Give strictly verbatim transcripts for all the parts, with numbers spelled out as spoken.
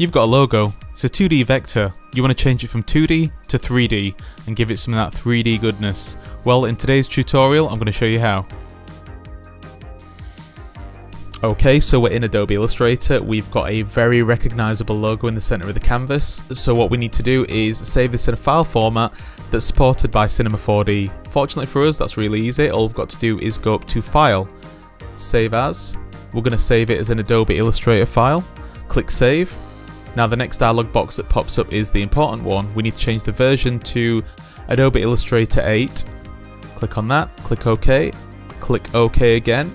You've got a logo, it's a two D vector. You want to change it from two D to three D and give it some of that three D goodness. Well, in today's tutorial, I'm going to show you how. Okay, so we're in Adobe Illustrator. We've got a very recognizable logo in the center of the canvas. So what we need to do is save this in a file format that's supported by Cinema four D. Fortunately for us, that's really easy. All we've got to do is go up to File, Save As. We're going to save it as an Adobe Illustrator file. Click Save. Now the next dialog box that pops up is the important one. We need to change the version to Adobe Illustrator eight. Click on that, click OK, click OK again.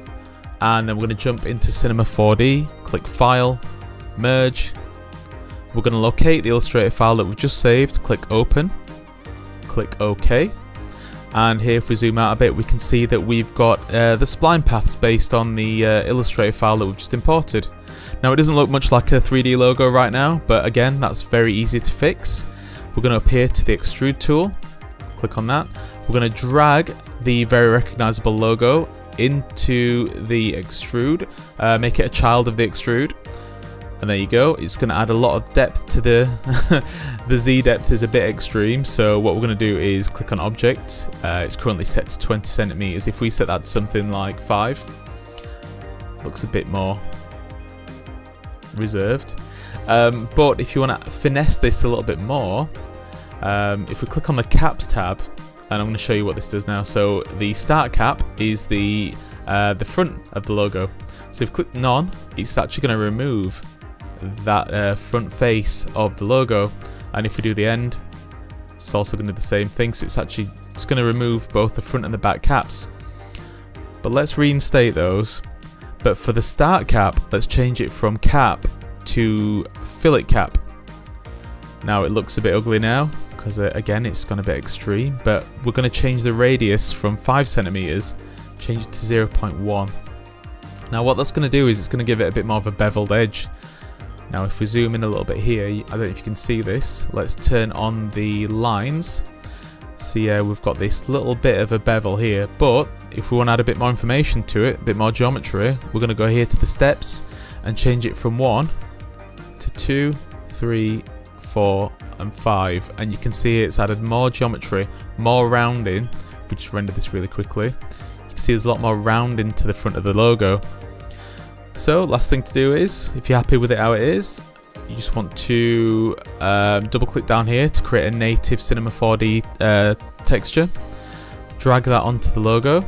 And then we're going to jump into Cinema four D, click File, Merge. We're going to locate the Illustrator file that we've just saved, click Open, click OK. And here if we zoom out a bit, we can see that we've got uh, the spline paths based on the uh, Illustrator file that we've just imported. Now it doesn't look much like a three D logo right now, but again, that's very easy to fix. We're going to up here to the Extrude tool, click on that. We're going to drag the very recognizable logo into the extrude, uh, make it a child of the extrude, and there you go. It's going to add a lot of depth to the the Z depth is a bit extreme, so what we're going to do is click on object. Uh, it's currently set to twenty centimeters. If we set that to something like five, looks a bit more reserved, um, but if you want to finesse this a little bit more, um, if we click on the caps tab, and I'm going to show you what this does now. So the start cap is the uh, the front of the logo. So if you click none, it's actually going to remove that uh, front face of the logo. And if we do the end, it's also going to do the same thing. So it's actually it's going to remove both the front and the back caps. But let's reinstate those. But for the start cap, let's change it from cap to fillet cap. Now it looks a bit ugly now, because again it's gone a bit extreme, but we're going to change the radius from five centimeters, change it to zero point one. Now what that's going to do is it's going to give it a bit more of a beveled edge. Now if we zoom in a little bit here, I don't know if you can see this, let's turn on the lines. So yeah, we've got this little bit of a bevel here, but if we want to add a bit more information to it, a bit more geometry, we're going to go here to the steps and change it from one to two, three, four, and five, and you can see it's added more geometry, more rounding. We just rendered this really quickly. You can see there's a lot more rounding to the front of the logo. So last thing to do is, if you're happy with it how it is, you just want to um, double click down here to create a native Cinema four D uh, texture, drag that onto the logo,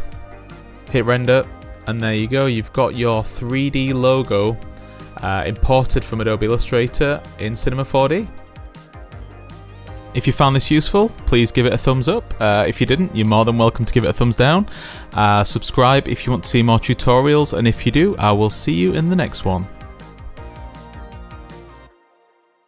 hit render, and there you go, you've got your three D logo uh, imported from Adobe Illustrator in Cinema four D. If you found this useful, please give it a thumbs up. Uh, if you didn't, you're more than welcome to give it a thumbs down. Uh, subscribe if you want to see more tutorials, and if you do, I will see you in the next one.